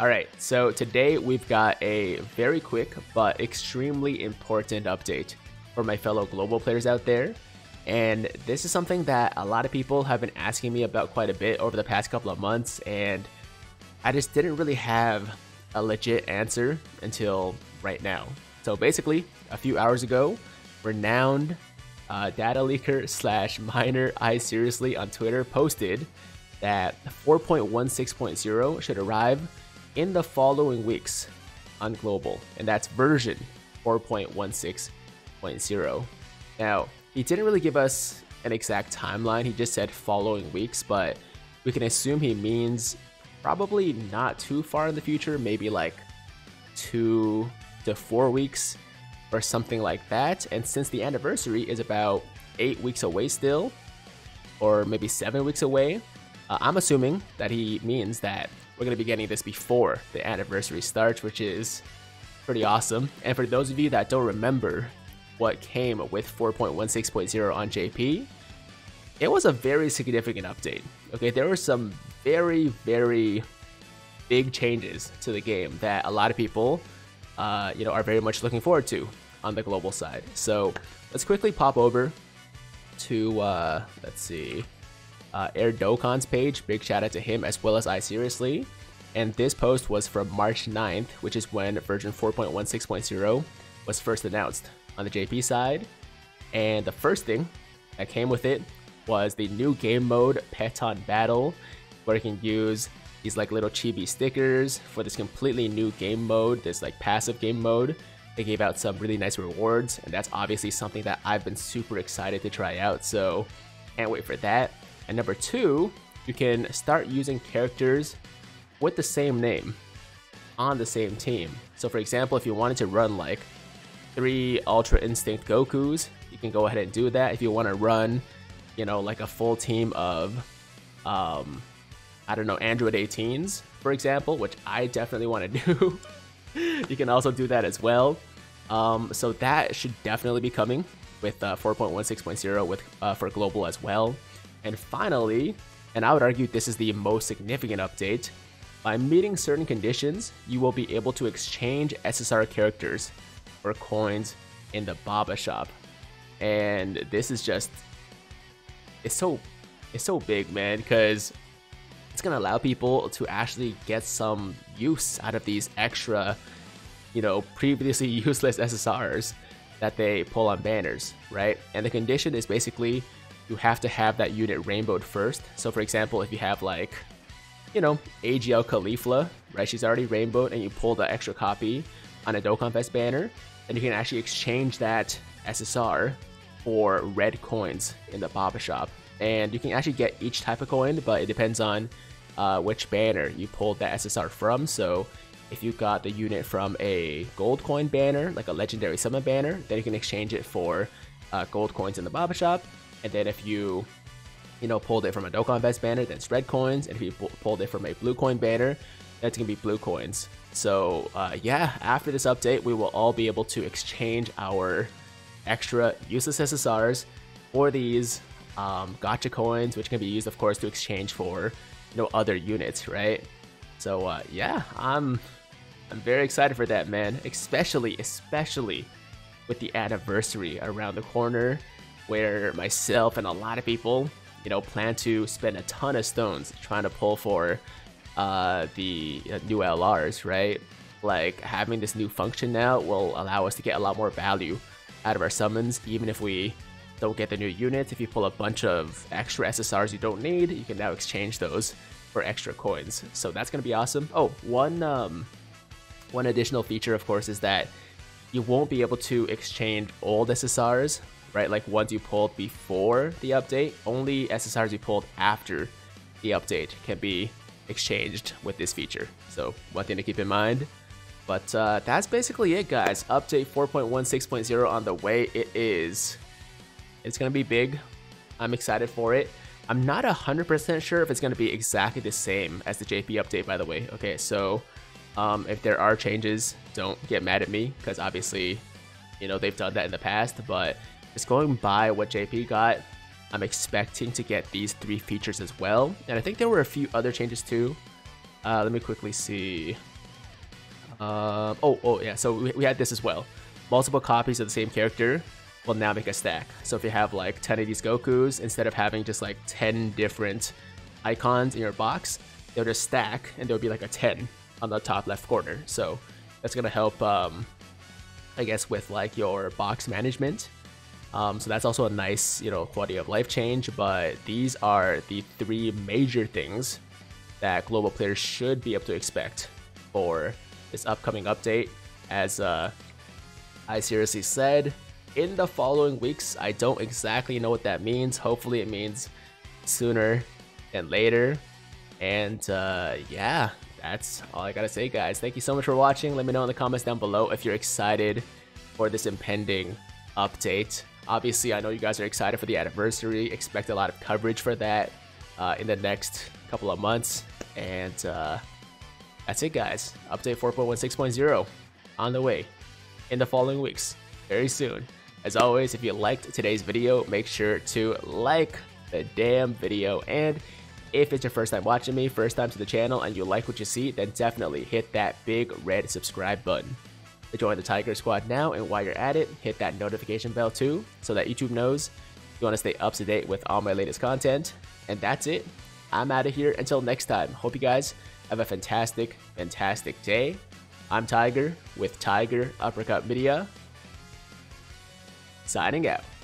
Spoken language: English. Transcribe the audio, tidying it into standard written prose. Alright, so today we've got a very quick but extremely important update for my fellow global players out there. And this is something that a lot of people have been asking me about quite a bit over the past couple of months, and I just didn't really have a legit answer until right now. So basically, a few hours ago, renowned data leaker slash miner Iseriously on Twitter posted that 4.16.0 should arrive in the following weeks on global, and that's version 4.16.0. Now, he didn't really give us an exact timeline, he just said following weeks, but we can assume he means probably not too far in the future, maybe like 2 to 4 weeks or something like that. And since the anniversary is about 8 weeks away still, or maybe 7 weeks away, I'm assuming that he means that we're going to be getting this before the anniversary starts, which is pretty awesome. And for those of you that don't remember what came with 4.16.0 on JP, it was a very significant update. Okay, there were some very, very big changes to the game that a lot of people are very much looking forward to on the global side. So let's quickly pop over to, let's see, Air Dokkan's page. Big shout out to him as well as Iseriously. And this post was from March 9th, which is when version 4.16.0 was first announced on the JP side. And the first thing that came with it was the new game mode, Pettan Battle, where you can use these like little chibi stickers for this completely new game mode, this like passive game mode. They gave out some really nice rewards, and that's obviously something that I've been super excited to try out, so can't wait for that. And number two, you can start using characters with the same name on the same team. So for example, if you wanted to run like 3 Ultra Instinct Gokus, you can go ahead and do that. If you want to run, you know, like a full team of, I don't know, Android 18s, for example, which I definitely want to do, you can also do that as well. So that should definitely be coming with 4.16.0 with for global as well. And finally, and I would argue this is the most significant update, by meeting certain conditions, you will be able to exchange SSR characters for coins in the Baba Shop. And this is just, it's so big, man, because it's going to allow people to actually get some use out of these extra, you know, previously useless SSRs that they pull on banners, right? And the condition is basically, you have to have that unit rainbowed first. So for example, if you have like, you know, AGL Khalifa, right? She's already rainbowed and you pull the extra copy on a Dokkan Fest banner, then you can actually exchange that SSR for red coins in the Baba Shop. And you can actually get each type of coin, but it depends on which banner you pulled that SSR from. So if you got the unit from a gold coin banner, like a Legendary Summon banner, then you can exchange it for gold coins in the Baba Shop. And then if you, you know, pulled it from a Dokkan Fest banner, then it's red coins. And if you pulled it from a blue coin banner, that's going to be blue coins. So yeah, after this update, we will all be able to exchange our extra useless SSRs for these gacha coins, which can be used, of course, to exchange for, you know, other units, right? So yeah, I'm very excited for that, man. Especially with the anniversary around the corner, where myself and a lot of people, you know, plan to spend a ton of stones trying to pull for the new LRs, right? Like, having this new function now will allow us to get a lot more value out of our summons, even if we don't get the new units. If you pull a bunch of extra SSRs you don't need, you can now exchange those for extra coins. So that's going to be awesome. Oh, one additional feature, of course, is that you won't be able to exchange old SSRs, right? Like ones you pulled before the update, only SSRs you pulled after the update can be exchanged with this feature. So one thing to keep in mind. But that's basically it, guys. Update 4.16.0 on the way. It is. It's going to be big. I'm excited for it. I'm not 100% sure if it's going to be exactly the same as the JP update, by the way. Okay, so if there are changes, don't get mad at me, because obviously, you know, they've done that in the past, but just going by what JP got, I'm expecting to get these 3 features as well. And I think there were a few other changes too. Let me quickly see. Yeah, so we had this as well. Multiple copies of the same character will now make a stack. So if you have like 10 of these Gokus, instead of having just like 10 different icons in your box, they'll just stack and there'll be like a 10 on the top left corner. So that's going to help, I guess, with like your box management. So that's also a nice, you know, quality of life change. But these are the three major things that global players should be able to expect for this upcoming update. As I seriously said, in the following weeks, I don't exactly know what that means. Hopefully it means sooner than later. And yeah, that's all I gotta say, guys. Thank you so much for watching. Let me know in the comments down below if you're excited for this impending update. Obviously, I know you guys are excited for the anniversary. Expect a lot of coverage for that in the next couple of months. And that's it, guys. Update 4.16.0 on the way in the following weeks, very soon. As always, if you liked today's video, make sure to like the damn video. And if it's your first time watching me, first time to the channel, and you like what you see, then definitely hit that big red subscribe button. To join the Tiger Squad now, and while you're at it, hit that notification bell too, so that YouTube knows you want to stay up to date with all my latest content. And that's it. I'm out of here. Until next time, hope you guys have a fantastic, fantastic day. I'm Tiger with Tiger Uppercut Media, signing out.